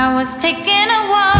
I was taking a walk.